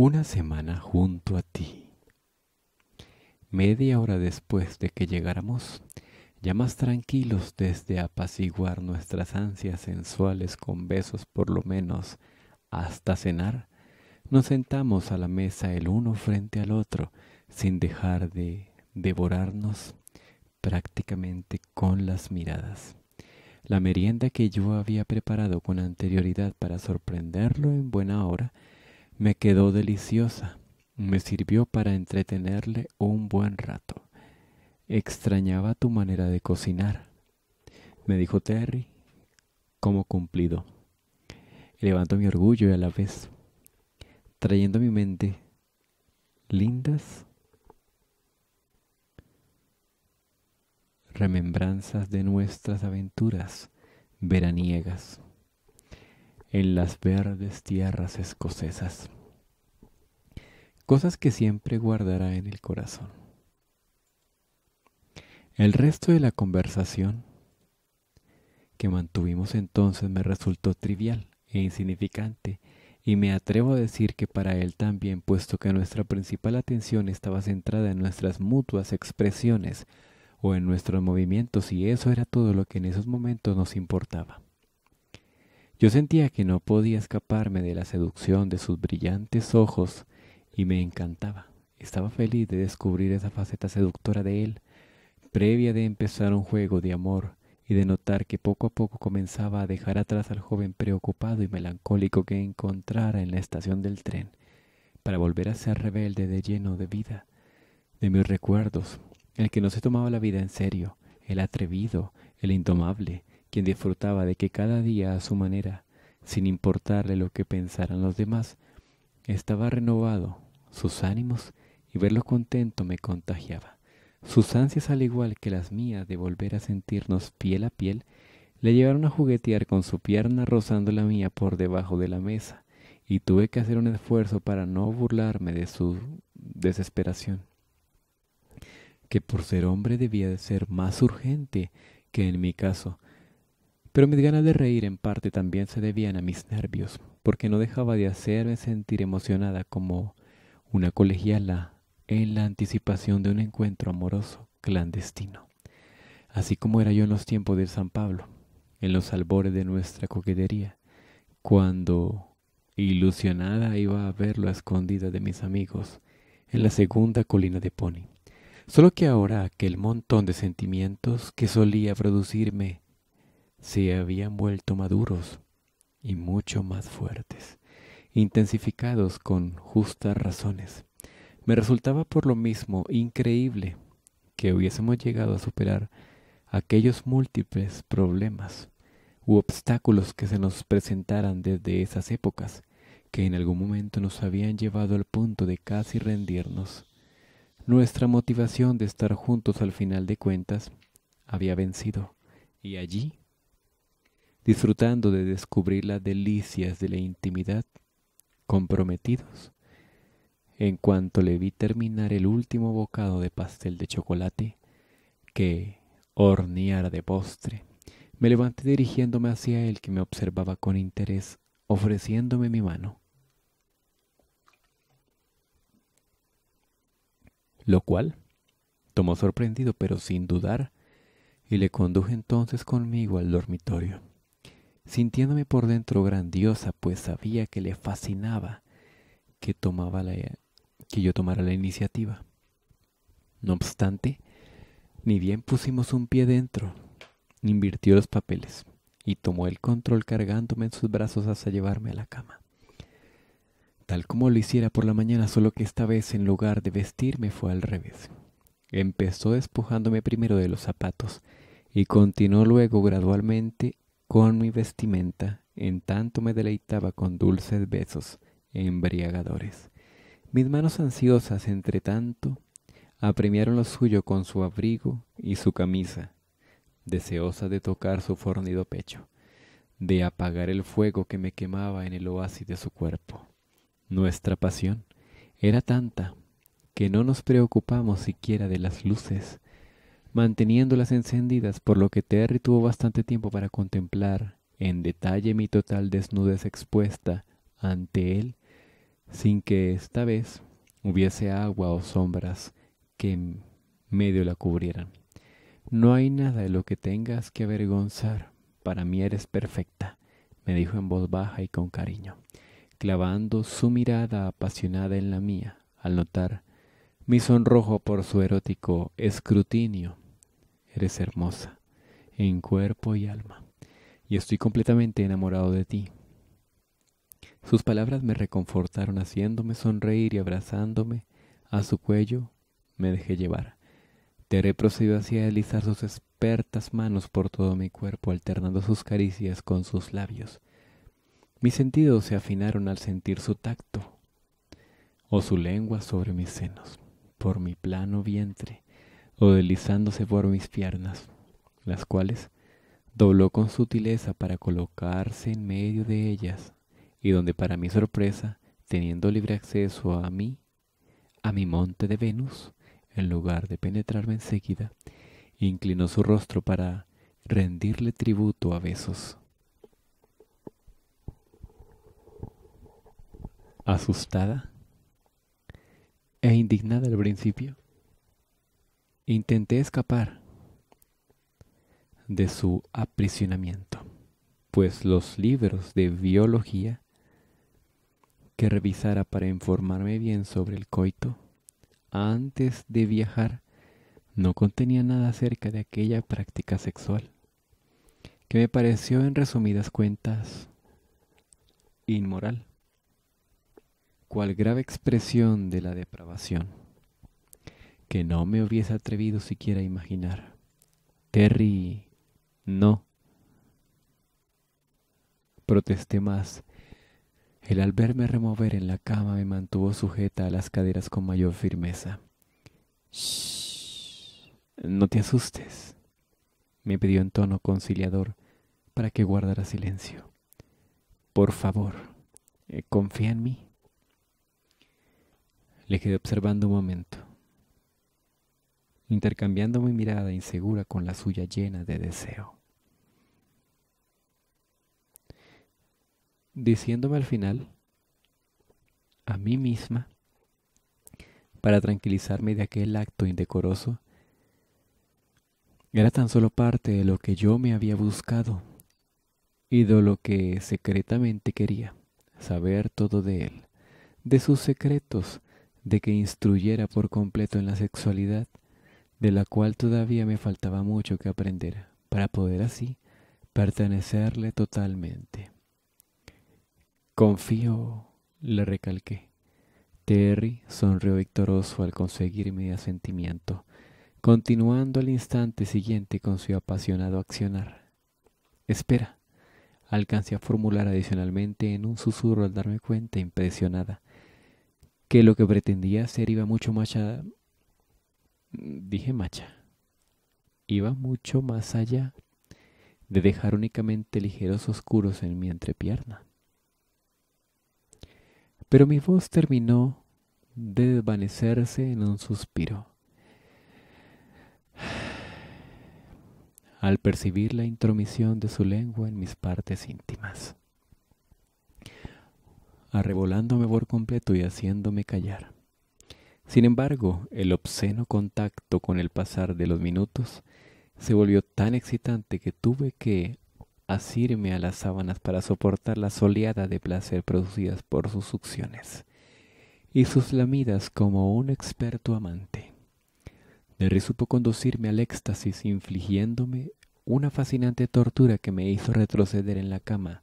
Una semana junto a ti. Media hora después de que llegáramos, ya más tranquilos desde apaciguar nuestras ansias sensuales con besos por lo menos hasta cenar, nos sentamos a la mesa el uno frente al otro, sin dejar de devorarnos prácticamente con las miradas. La merienda que yo había preparado con anterioridad para sorprenderlo en buena hora me quedó deliciosa, me sirvió para entretenerle un buen rato. Extrañaba tu manera de cocinar, me dijo Terry, como cumplido. Levanto mi orgullo y a la vez, trayendo a mi mente lindas remembranzas de nuestras aventuras veraniegas en las verdes tierras escocesas. Cosas que siempre guardará en el corazón. El resto de la conversación que mantuvimos entonces me resultó trivial e insignificante, y me atrevo a decir que para él también, puesto que nuestra principal atención estaba centrada en nuestras mutuas expresiones o en nuestros movimientos, y eso era todo lo que en esos momentos nos importaba. Yo sentía que no podía escaparme de la seducción de sus brillantes ojos y me encantaba. Estaba feliz de descubrir esa faceta seductora de él, previa de empezar un juego de amor y de notar que poco a poco comenzaba a dejar atrás al joven preocupado y melancólico que encontrara en la estación del tren, para volver a ser rebelde de lleno de vida, de mis recuerdos, el que no se tomaba la vida en serio, el atrevido, el indomable, quien disfrutaba de que cada día a su manera, sin importarle lo que pensaran los demás, estaba renovado sus ánimos y verlo contento me contagiaba. Sus ansias, al igual que las mías de volver a sentirnos piel a piel, le llevaron a juguetear con su pierna rozando la mía por debajo de la mesa, y tuve que hacer un esfuerzo para no burlarme de su desesperación, que por ser hombre debía de ser más urgente que en mi caso. Pero mis ganas de reír en parte también se debían a mis nervios, porque no dejaba de hacerme sentir emocionada como una colegiala en la anticipación de un encuentro amoroso clandestino. Así como era yo en los tiempos de San Pablo, en los albores de nuestra coquetería, cuando, ilusionada, iba a verlo a escondidas de mis amigos en la segunda colina de Pony. Solo que ahora aquel montón de sentimientos que solía producirme se habían vuelto maduros y mucho más fuertes, intensificados con justas razones. Me resultaba por lo mismo increíble que hubiésemos llegado a superar aquellos múltiples problemas u obstáculos que se nos presentaran desde esas épocas, que en algún momento nos habían llevado al punto de casi rendirnos. Nuestra motivación de estar juntos al final de cuentas había vencido, y allí, disfrutando de descubrir las delicias de la intimidad, comprometidos, en cuanto le vi terminar el último bocado de pastel de chocolate que horneara de postre, me levanté dirigiéndome hacia él, que me observaba con interés, ofreciéndome mi mano, lo cual tomó sorprendido pero sin dudar, y le conduje entonces conmigo al dormitorio, sintiéndome por dentro grandiosa, pues sabía que le fascinaba que yo tomara la iniciativa. No obstante, ni bien pusimos un pie dentro, invirtió los papeles y tomó el control cargándome en sus brazos hasta llevarme a la cama, tal como lo hiciera por la mañana, solo que esta vez en lugar de vestirme fue al revés. Empezó despojándome primero de los zapatos y continuó luego gradualmente con mi vestimenta, en tanto me deleitaba con dulces besos embriagadores. Mis manos ansiosas, entre tanto, apremiaron lo suyo con su abrigo y su camisa, deseosas de tocar su fornido pecho, de apagar el fuego que me quemaba en el oasis de su cuerpo. Nuestra pasión era tanta que no nos preocupamos siquiera de las luces, manteniéndolas encendidas, por lo que Terry tuvo bastante tiempo para contemplar en detalle mi total desnudez expuesta ante él sin que esta vez hubiese agua o sombras que en medio la cubrieran. No hay nada de lo que tengas que avergonzar, para mí eres perfecta, me dijo en voz baja y con cariño, clavando su mirada apasionada en la mía, al notar mi sonrojo por su erótico escrutinio. Eres hermosa, en cuerpo y alma, y estoy completamente enamorado de ti. Sus palabras me reconfortaron, haciéndome sonreír, y abrazándome a su cuello me dejé llevar. Terry procedió así a deslizar sus expertas manos por todo mi cuerpo, alternando sus caricias con sus labios. Mis sentidos se afinaron al sentir su tacto o su lengua sobre mis senos, por mi plano vientre o deslizándose por mis piernas, las cuales dobló con sutileza para colocarse en medio de ellas, y donde para mi sorpresa, teniendo libre acceso a mi monte de Venus, en lugar de penetrarme enseguida, inclinó su rostro para rendirle tributo a besos. Asustada e indignada al principio, intenté escapar de su aprisionamiento, pues los libros de biología que revisara para informarme bien sobre el coito antes de viajar no contenía nada acerca de aquella práctica sexual, que me pareció en resumidas cuentas inmoral, cual grave expresión de la depravación, que no me hubiese atrevido siquiera a imaginar. Terry, no, protesté más. Él, al verme remover en la cama, me mantuvo sujeta a las caderas con mayor firmeza. «Shh, no te asustes», me pidió en tono conciliador para que guardara silencio. «Por favor, confía en mí». Le quedé observando un momento, intercambiando mi mirada insegura con la suya llena de deseo, diciéndome al final, a mí misma, para tranquilizarme de aquel acto indecoroso, era tan solo parte de lo que yo me había buscado y de lo que secretamente quería, saber todo de él, de sus secretos, de que instruyera por completo en la sexualidad, de la cual todavía me faltaba mucho que aprender, para poder así pertenecerle totalmente. Confío, le recalqué. Terry sonrió victorioso al conseguir mi asentimiento, continuando al instante siguiente con su apasionado accionar. Espera, alcancé a formular adicionalmente en un susurro al darme cuenta, impresionada, que lo que pretendía hacer iba mucho más allá. Iba mucho más allá de dejar únicamente ligeros oscuros en mi entrepierna. Pero mi voz terminó de desvanecerse en un suspiro, al percibir la intromisión de su lengua en mis partes íntimas, arrebolándome por completo y haciéndome callar. Sin embargo, el obsceno contacto, con el pasar de los minutos, se volvió tan excitante que tuve que asirme a las sábanas para soportar la soleada de placer producidas por sus succiones y sus lamidas como un experto amante. Terry supo conducirme al éxtasis, infligiéndome una fascinante tortura que me hizo retroceder en la cama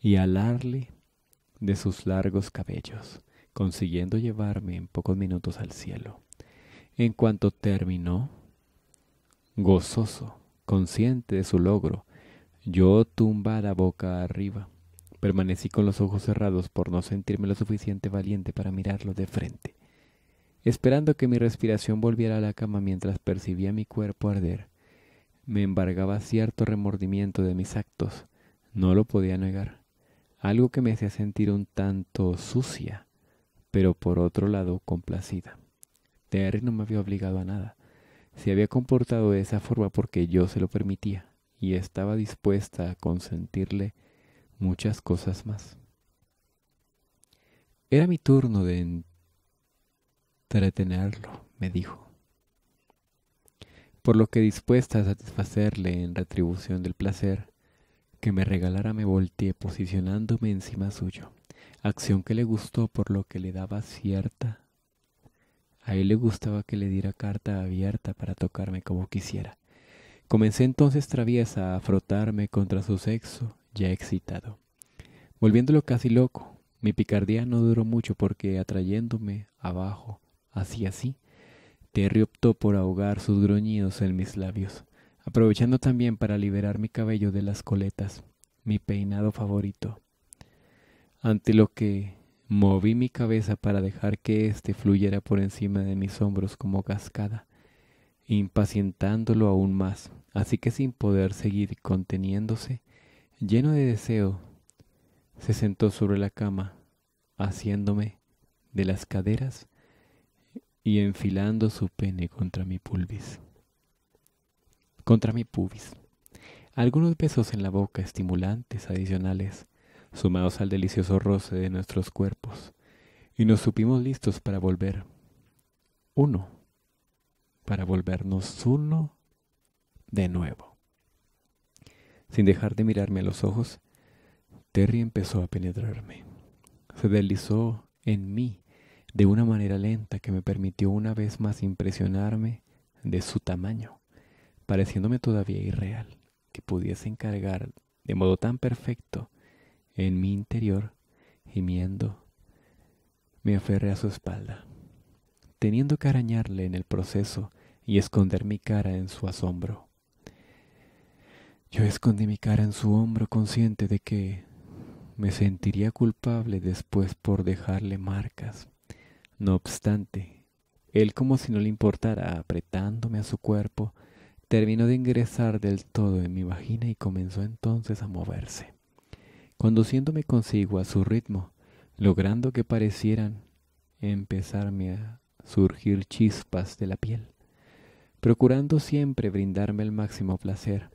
y alarle de sus largos cabellos, consiguiendo llevarme en pocos minutos al cielo. En cuanto terminó, gozoso, consciente de su logro, yo, tumbada boca arriba, permanecí con los ojos cerrados por no sentirme lo suficiente valiente para mirarlo de frente, esperando que mi respiración volviera a la cama mientras percibía mi cuerpo arder. Me embargaba cierto remordimiento de mis actos, no lo podía negar, algo que me hacía sentir un tanto sucia, pero por otro lado complacida. Terry no me había obligado a nada, se había comportado de esa forma porque yo se lo permitía, y estaba dispuesta a consentirle muchas cosas más. Era mi turno de entretenerlo, me dijo, por lo que dispuesta a satisfacerle en retribución del placer que me regalara me volteé posicionándome encima suyo, acción que le gustó por lo que le daba cierta. A él le gustaba que le diera carta abierta para tocarme como quisiera. Comencé entonces traviesa a frotarme contra su sexo, ya excitado, volviéndolo casi loco. Mi picardía no duró mucho porque atrayéndome abajo, así, Terry optó por ahogar sus gruñidos en mis labios, aprovechando también para liberar mi cabello de las coletas, mi peinado favorito, ante lo que moví mi cabeza para dejar que éste fluyera por encima de mis hombros como cascada, impacientándolo aún más, así que sin poder seguir conteniéndose, lleno de deseo, se sentó sobre la cama, asiéndome de las caderas y enfilando su pene contra mi pubis. Algunos besos en la boca estimulantes adicionales, sumados al delicioso roce de nuestros cuerpos, y nos supimos listos para volver uno, para volvernos uno de nuevo. Sin dejar de mirarme a los ojos, Terry empezó a penetrarme. Se deslizó en mí de una manera lenta que me permitió una vez más impresionarme de su tamaño, pareciéndome todavía irreal que pudiese encargar de modo tan perfecto. En mi interior, gimiendo, me aferré a su espalda, teniendo que arañarle en el proceso y esconder mi cara en su asombro. Yo escondí mi cara en su hombro, consciente de que me sentiría culpable después por dejarle marcas. No obstante, él, como si no le importara, apretándome a su cuerpo, terminó de ingresar del todo en mi vagina y comenzó entonces a moverse, conduciéndome consigo a su ritmo, logrando que parecieran empezarme a surgir chispas de la piel. Procurando siempre brindarme el máximo placer,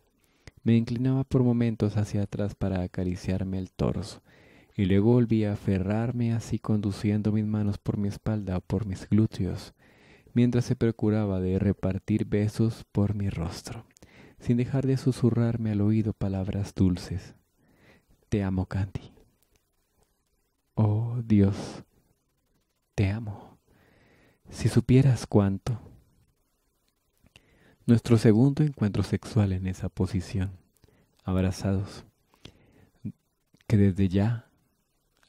me inclinaba por momentos hacia atrás para acariciarme el torso, y luego volvía a aferrarme así conduciendo mis manos por mi espalda o por mis glúteos, mientras se procuraba de repartir besos por mi rostro, sin dejar de susurrarme al oído palabras dulces. Te amo, Candy. Oh, Dios, te amo. Si supieras cuánto. Nuestro segundo encuentro sexual en esa posición, abrazados, que desde ya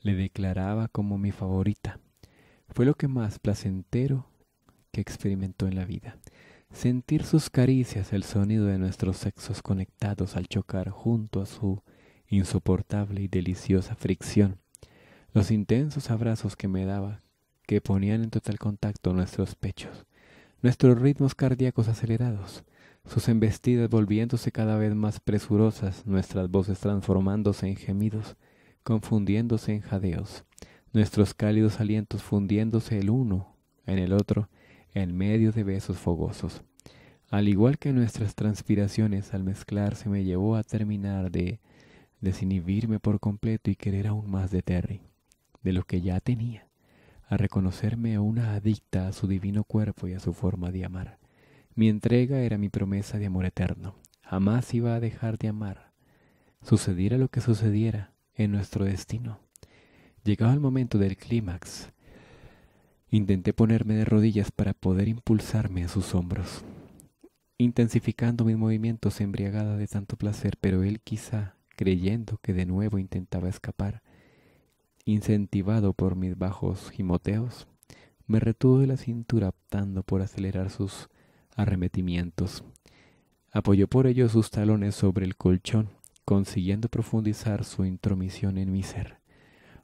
le declaraba como mi favorita, fue lo que más placentero que experimentó en la vida. Sentir sus caricias, el sonido de nuestros sexos conectados al chocar junto a su insoportable y deliciosa fricción, los intensos abrazos que me daba, que ponían en total contacto nuestros pechos, nuestros ritmos cardíacos acelerados, sus embestidas volviéndose cada vez más presurosas, nuestras voces transformándose en gemidos, confundiéndose en jadeos, nuestros cálidos alientos fundiéndose el uno en el otro en medio de besos fogosos. Al igual que nuestras transpiraciones al mezclarse me llevó a terminar de desinhibirme por completo y querer aún más de Terry, de lo que ya tenía, a reconocerme una adicta a su divino cuerpo y a su forma de amar. Mi entrega era mi promesa de amor eterno. Jamás iba a dejar de amar, sucediera lo que sucediera en nuestro destino. Llegaba el momento del clímax. Intenté ponerme de rodillas para poder impulsarme a sus hombros, intensificando mis movimientos embriagada de tanto placer, pero él, quizá creyendo que de nuevo intentaba escapar, incentivado por mis bajos gimoteos, me retuvo de la cintura optando por acelerar sus arremetimientos. Apoyó por ello sus talones sobre el colchón, consiguiendo profundizar su intromisión en mi ser,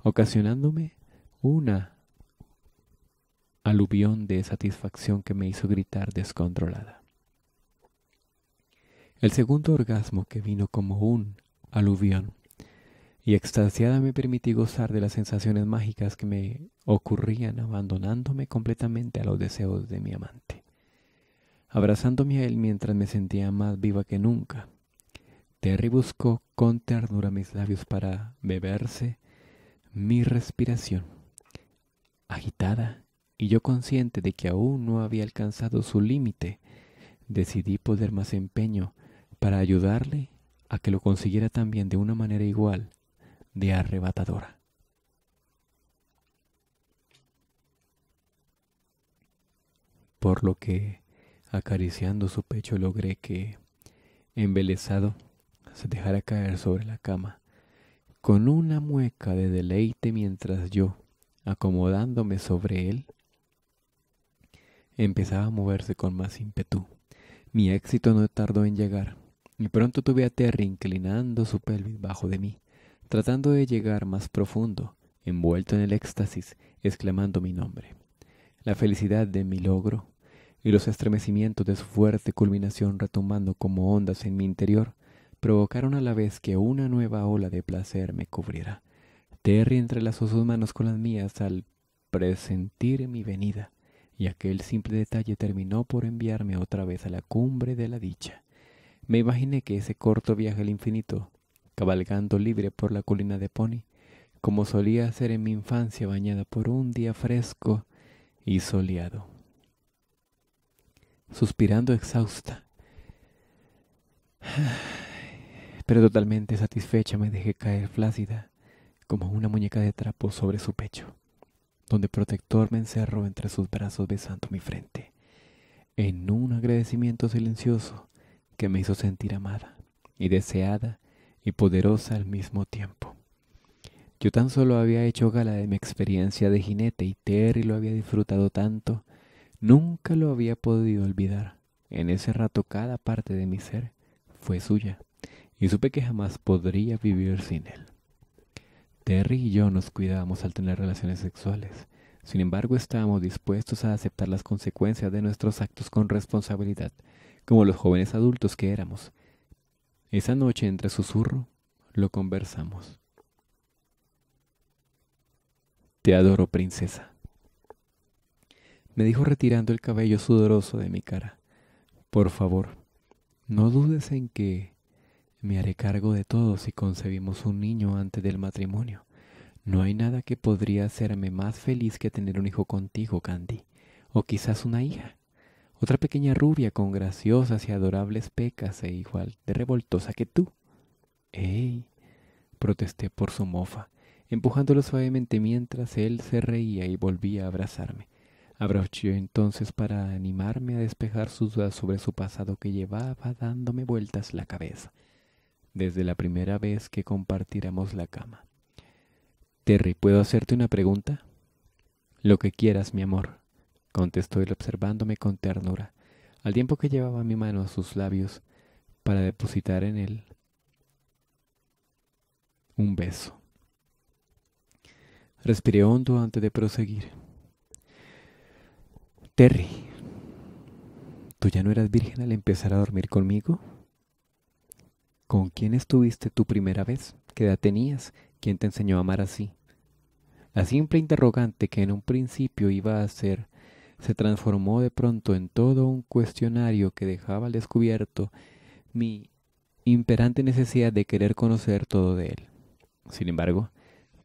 ocasionándome una aluvión de satisfacción que me hizo gritar descontrolada. El segundo orgasmo, que vino como un aluvión, y extasiada me permití gozar de las sensaciones mágicas que me ocurrían, abandonándome completamente a los deseos de mi amante, abrazándome a él mientras me sentía más viva que nunca. Terry buscó con ternura mis labios para beberse mi respiración, agitada, y yo consciente de que aún no había alcanzado su límite, decidí poner más empeño para ayudarle a que lo consiguiera también de una manera igual de arrebatadora. Por lo que, acariciando su pecho, logré que, embelesado, se dejara caer sobre la cama, con una mueca de deleite mientras yo, acomodándome sobre él, empezaba a moverse con más ímpetu. Mi éxito no tardó en llegar, y pronto tuve a Terry inclinando su pelvis bajo de mí, tratando de llegar más profundo, envuelto en el éxtasis, exclamando mi nombre. La felicidad de mi logro y los estremecimientos de su fuerte culminación retumbando como ondas en mi interior provocaron a la vez que una nueva ola de placer me cubriera. Terry entrelazó sus manos con las mías al presentir mi venida, y aquel simple detalle terminó por enviarme otra vez a la cumbre de la dicha. Me imaginé que ese corto viaje al infinito, cabalgando libre por la colina de Pony, como solía hacer en mi infancia bañada por un día fresco y soleado. Suspirando exhausta, pero totalmente satisfecha, me dejé caer flácida como una muñeca de trapo sobre su pecho, donde protector me encerró entre sus brazos besando mi frente, en un agradecimiento silencioso que me hizo sentir amada y deseada y poderosa al mismo tiempo. Yo tan solo había hecho gala de mi experiencia de jinete y Terry lo había disfrutado tanto, nunca lo había podido olvidar. En ese rato cada parte de mi ser fue suya y supe que jamás podría vivir sin él. Terry y yo nos cuidábamos al tener relaciones sexuales. Sin embargo, estábamos dispuestos a aceptar las consecuencias de nuestros actos con responsabilidad, como los jóvenes adultos que éramos. Esa noche, entre susurro, lo conversamos. «Te adoro, princesa», me dijo retirando el cabello sudoroso de mi cara. «Por favor, no dudes en que me haré cargo de todo si concebimos un niño antes del matrimonio. No hay nada que podría hacerme más feliz que tener un hijo contigo, Candy, o quizás una hija, otra pequeña rubia con graciosas y adorables pecas e igual de revoltosa que tú». «¡Ey!», protesté por su mofa, empujándolo suavemente mientras él se reía y volvía a abrazarme. Abroché entonces para animarme a despejar sus dudas sobre su pasado que llevaba dándome vueltas la cabeza desde la primera vez que compartiéramos la cama. «Terry, ¿puedo hacerte una pregunta?». «Lo que quieras, mi amor», contestó él observándome con ternura, al tiempo que llevaba mi mano a sus labios para depositar en él un beso. Respiré hondo antes de proseguir. «Terry, ¿tú ya no eras virgen al empezar a dormir conmigo? ¿Con quién estuviste tu primera vez? ¿Qué edad tenías? ¿Quién te enseñó a amar así?». La simple interrogante que en un principio iba a ser se transformó de pronto en todo un cuestionario que dejaba al descubierto mi imperante necesidad de querer conocer todo de él. Sin embargo,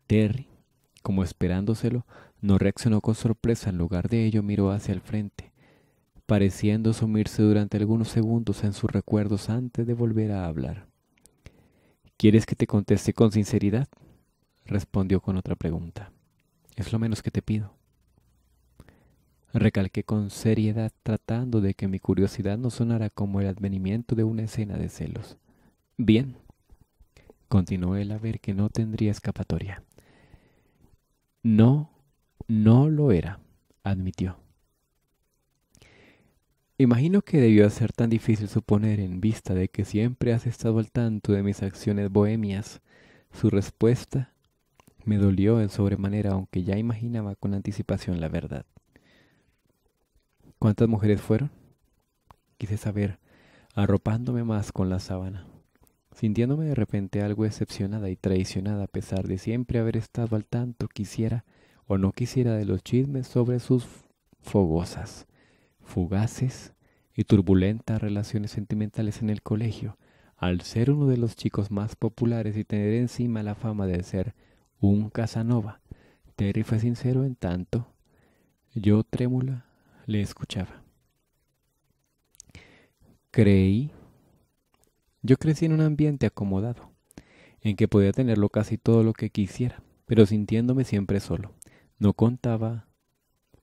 Terry, como esperándoselo, no reaccionó con sorpresa. En lugar de ello miró hacia el frente, pareciendo sumirse durante algunos segundos en sus recuerdos antes de volver a hablar. «¿Quieres que te conteste con sinceridad?», respondió con otra pregunta. «Es lo menos que te pido», recalqué con seriedad, tratando de que mi curiosidad no sonara como el advenimiento de una escena de celos. «Bien», continuó él, a ver que no tendría escapatoria. «No, no lo era», admitió. «Imagino que debió ser tan difícil suponer, en vista de que siempre has estado al tanto de mis acciones bohemias». Su respuesta me dolió en sobremanera, aunque ya imaginaba con anticipación la verdad. «¿Cuántas mujeres fueron?», quise saber, arropándome más con la sábana, sintiéndome de repente algo excepcionada y traicionada. A pesar de siempre haber estado al tanto, quisiera o no quisiera, de los chismes sobre sus fogosas, fugaces y turbulentas relaciones sentimentales en el colegio, al ser uno de los chicos más populares y tener encima la fama de ser un Casanova. Terry fue sincero en tanto Yo, trémula, le escuchaba. Yo crecí en un ambiente acomodado, en que podía tenerlo casi todo lo que quisiera, pero sintiéndome siempre solo. No contaba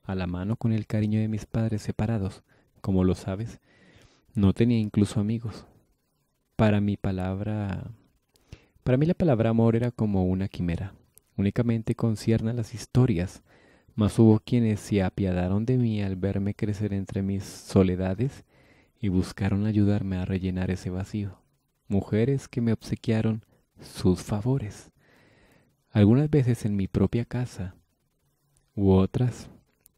a la mano con el cariño de mis padres separados, como lo sabes. No tenía incluso amigos. Para mí la palabra amor era como una quimera. Únicamente conciernen las historias. Mas hubo quienes se apiadaron de mí al verme crecer entre mis soledades y buscaron ayudarme a rellenar ese vacío. Mujeres que me obsequiaron sus favores. Algunas veces en mi propia casa, u otras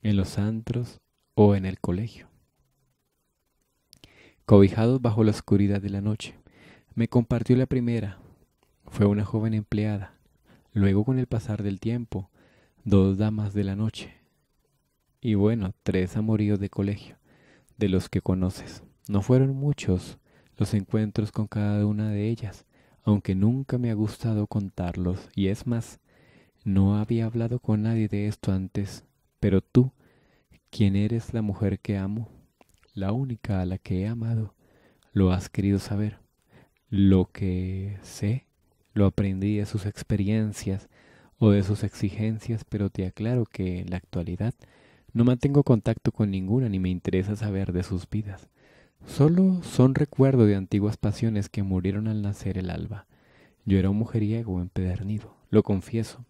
en los antros o en el colegio. Cobijados bajo la oscuridad de la noche, me compartió la primera. Fue una joven empleada. Luego, con el pasar del tiempo, dos damas de la noche, y bueno, tres amoríos de colegio, de los que conoces. No fueron muchos los encuentros con cada una de ellas, aunque nunca me ha gustado contarlos, y es más, no había hablado con nadie de esto antes, pero tú, quien eres la mujer que amo, la única a la que he amado, lo has querido saber. Lo que sé, lo aprendí de sus experiencias, o de sus exigencias, pero te aclaro que en la actualidad no mantengo contacto con ninguna ni me interesa saber de sus vidas. Solo son recuerdo de antiguas pasiones que murieron al nacer el alba. Yo era un mujeriego empedernido, lo confieso,